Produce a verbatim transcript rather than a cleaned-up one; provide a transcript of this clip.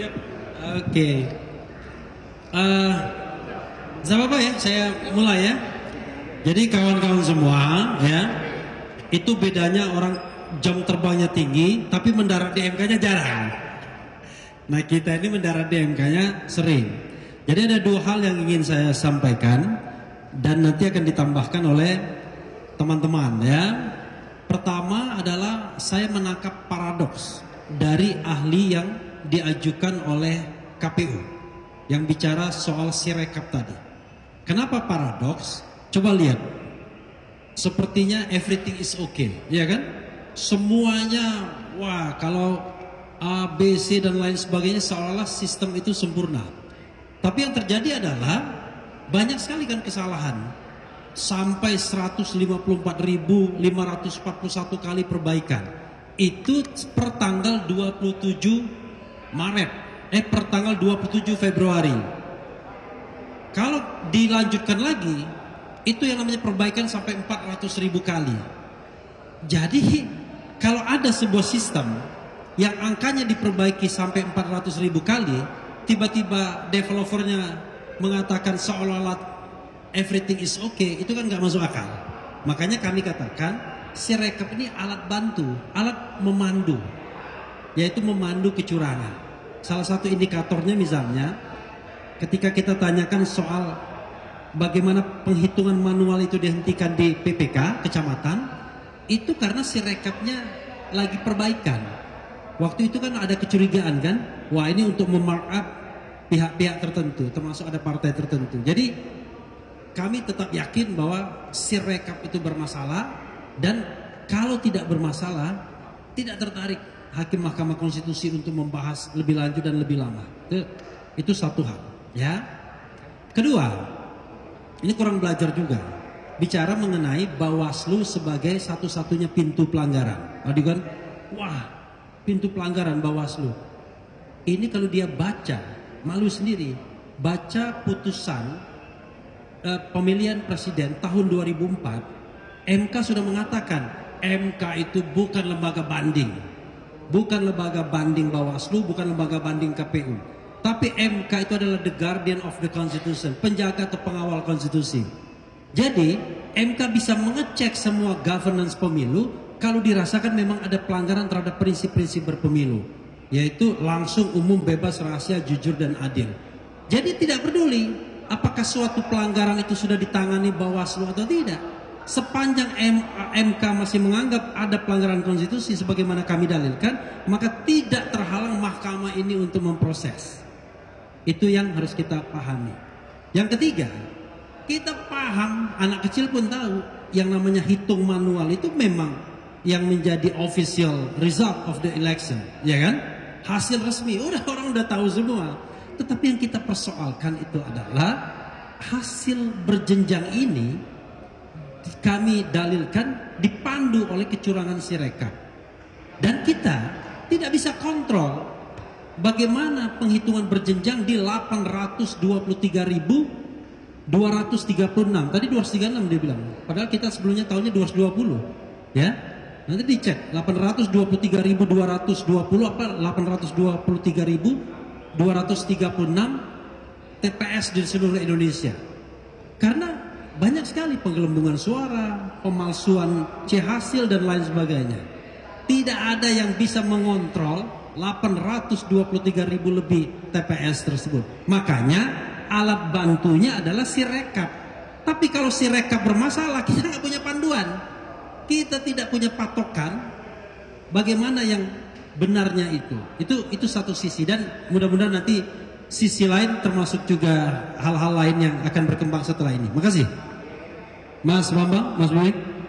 Yep. Oke. Okay. Uh, gak apa-apa ya, saya mulai ya. Jadi kawan-kawan semua ya, itu bedanya orang jam terbangnya tinggi tapi mendarat di M K-nya jarang. Nah, kita ini mendarat di M K-nya sering. Jadi ada dua hal yang ingin saya sampaikan dan nanti akan ditambahkan oleh teman-teman ya. Pertama adalah saya menangkap paradoks dari ahli yang diajukan oleh K P U yang bicara soal Sirekap tadi. Kenapa paradoks? Coba lihat, sepertinya everything is okay, ya kan? Semuanya, wah kalau A B C dan lain sebagainya seolah-olah sistem itu sempurna. Tapi yang terjadi adalah banyak sekali kan kesalahan, sampai seratus lima puluh empat ribu lima ratus empat puluh satu kali perbaikan. Itu per tanggal dua puluh tujuh Maret, eh per tanggal dua puluh tujuh Februari. Kalau dilanjutkan lagi, itu yang namanya perbaikan sampai empat ratus ribu kali. Jadi kalau ada sebuah sistem yang angkanya diperbaiki sampai empat ratus ribu kali, tiba-tiba developernya mengatakan seolah-olah everything is okay, itu kan nggak masuk akal. Makanya kami katakan Sirekap ini alat bantu, alat memandu, yaitu memandu kecurangan. Salah satu indikatornya misalnya ketika kita tanyakan soal bagaimana penghitungan manual itu dihentikan di P P K kecamatan, itu karena Sirekapnya lagi perbaikan. Waktu itu kan ada kecurigaan kan, wah ini untuk memarkup pihak-pihak tertentu, termasuk ada partai tertentu. Jadi kami tetap yakin bahwa Sirekap itu bermasalah, dan kalau tidak bermasalah tidak tertarik Hakim Mahkamah Konstitusi untuk membahas lebih lanjut dan lebih lama. Itu, itu satu hal ya. Kedua, ini kurang belajar juga, bicara mengenai Bawaslu sebagai satu-satunya pintu pelanggaran. Tadi kan, wah pintu pelanggaran Bawaslu. Ini kalau dia baca, malu sendiri, baca putusan eh, pemilihan presiden tahun dua ribu empat, M K sudah mengatakan M K itu bukan lembaga banding. Bukan lembaga banding Bawaslu, bukan lembaga banding K P U. Tapi M K itu adalah the guardian of the constitution, penjaga atau pengawal konstitusi. Jadi M K bisa mengecek semua governance pemilu kalau dirasakan memang ada pelanggaran terhadap prinsip-prinsip berpemilu, yaitu langsung, umum, bebas, rahasia, jujur, dan adil. Jadi tidak peduli apakah suatu pelanggaran itu sudah ditangani Bawaslu atau tidak. Sepanjang M K masih menganggap ada pelanggaran konstitusi sebagaimana kami dalilkan, maka tidak terhalang mahkamah ini untuk memproses. Itu yang harus kita pahami. Yang ketiga, kita paham, anak kecil pun tahu, yang namanya hitung manual itu memang yang menjadi official result of the election, ya kan? Hasil resmi, udah orang udah tahu semua. Tetapi yang kita persoalkan itu adalah hasil berjenjang ini kami dalilkan dipandu oleh kecurangan Sirekap. Dan kita tidak bisa kontrol bagaimana penghitungan berjenjang di delapan ratus dua puluh tiga ribu dua ratus tiga puluh enam. Tadi dua ratus tiga puluh enam dia bilang. Padahal kita sebelumnya tahunnya dua ratus dua puluh. Ya. Nanti dicek delapan ratus dua puluh tiga ribu dua ratus dua puluh apa delapan ratus dua puluh tiga ribu dua ratus tiga puluh enam T P S di seluruh Indonesia. Karena banyak sekali penggelembungan suara, pemalsuan C hasil dan lain sebagainya. Tidak ada yang bisa mengontrol delapan ratus dua puluh tiga ribu lebih T P S tersebut. Makanya alat bantunya adalah Sirekap. Tapi kalau Sirekap bermasalah, kita nggak punya panduan. Kita tidak punya patokan bagaimana yang benarnya itu. Itu itu satu sisi, dan mudah-mudahan nanti sisi lain termasuk juga hal-hal lain yang akan berkembang setelah ini. Makasih. Mas Bambang, Mas Buik.